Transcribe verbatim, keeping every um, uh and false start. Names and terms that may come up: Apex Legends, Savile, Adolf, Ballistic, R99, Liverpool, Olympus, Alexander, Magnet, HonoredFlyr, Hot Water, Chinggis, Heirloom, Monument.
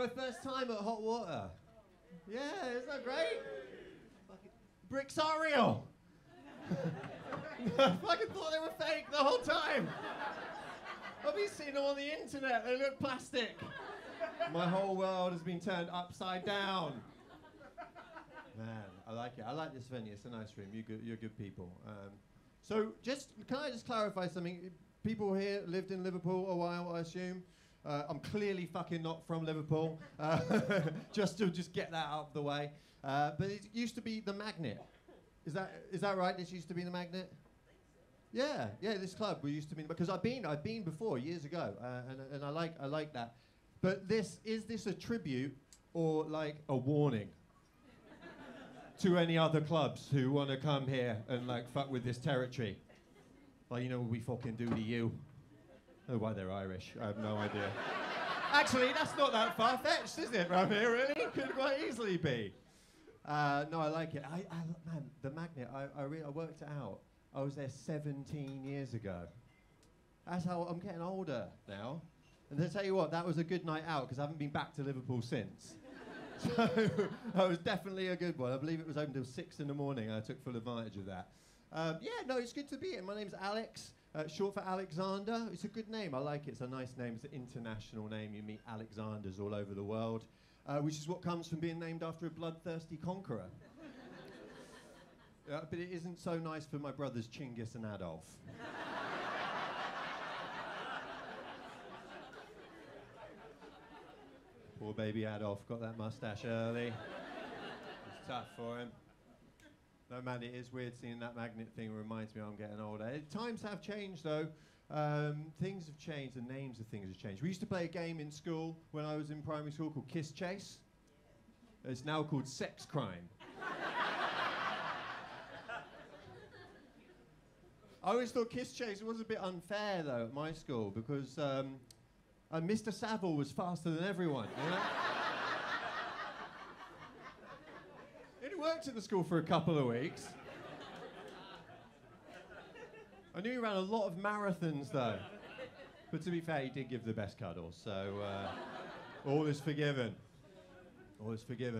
my first time at Hot Water. Yeah, isn't that great? Fucking bricks are real. I fucking thought they were fake the whole time. I've been seeing them on the internet. They look plastic. My whole world has been turned upside down. Man, I like it. I like this venue. It's a nice room. You good, you're good people. Um, so just, can I just clarify something? People here lived in Liverpool a while, I assume. Uh, I'm clearly fucking not from Liverpool. Uh, just to just get that out of the way. Uh, but it used to be the Magnet. Is that is that right? This used to be the Magnet. Yeah, yeah. This club we used to be, because I've been I've been before years ago, uh, and and I like I like that. But this is this a tribute or like a warning to any other clubs who want to come here and like fuck with this territory? Like, you know what we fucking do to you. Oh, why they're Irish? I have no idea. Actually, that's not that far fetched, is it? Round here, really, could quite easily be. Uh, no, I like it. I, I man, the Magnet. I, I, re I worked it out. I was there seventeen years ago. That's how I'm getting older now. And to tell you what, that was a good night out because I haven't been back to Liverpool since. So that was definitely a good one. I believe it was open till six in the morning. I took full advantage of that. Um, yeah, no, it's good to be here. My name's Alex, uh, short for Alexander. It's a good name. I like it. It's a nice name. It's an international name. You meet Alexanders all over the world. Uh, which is what comes from being named after a bloodthirsty conqueror. Uh, but it isn't so nice for my brothers Chinggis and Adolf. Poor baby Adolf got that mustache early. It's tough for him. No man, it is weird seeing that Magnet thing. Reminds me I'm getting older. Times have changed though. Um, things have changed, the names of things have changed. We used to play a game in school when I was in primary school called Kiss Chase. It's now called Sex Crime. I always thought Kiss Chase was a bit unfair though at my school because um, uh, Mister Savile was faster than everyone. You know? It worked at the school for a couple of weeks. I knew he ran a lot of marathons, though. But to be fair, he did give the best cuddles, so uh, all is forgiven. All is forgiven.